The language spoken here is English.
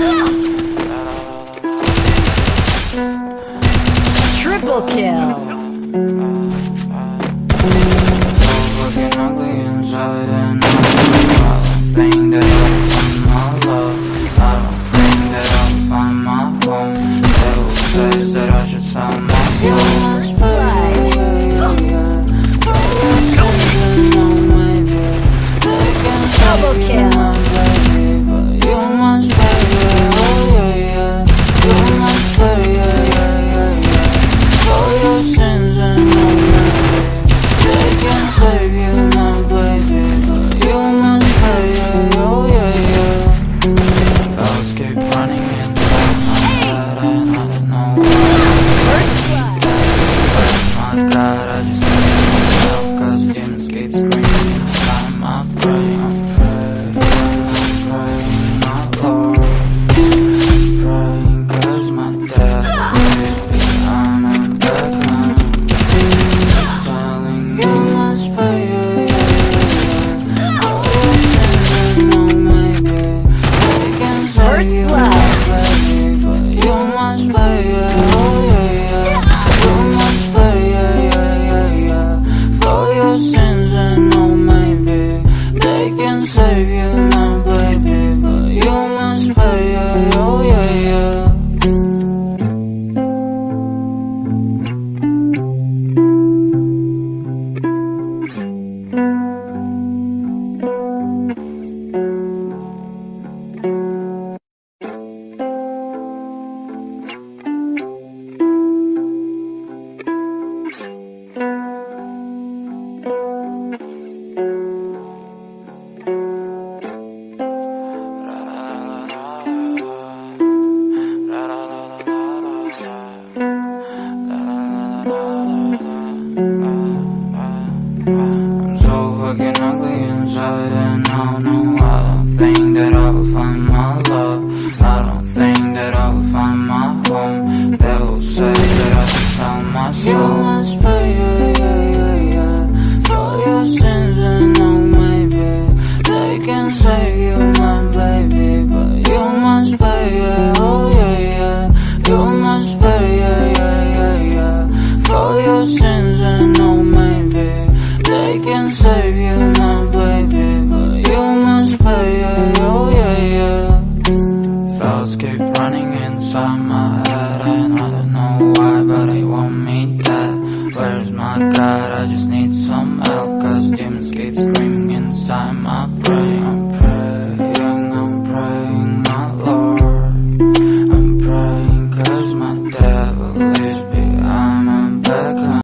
Triple kill. Looking ugly inside and I don't think that I'll find my love. I don't think that I'll find my home. Devil says that I should sign my soul. Double kill. God, I just need some help, cause demons keep screaming inside my brain.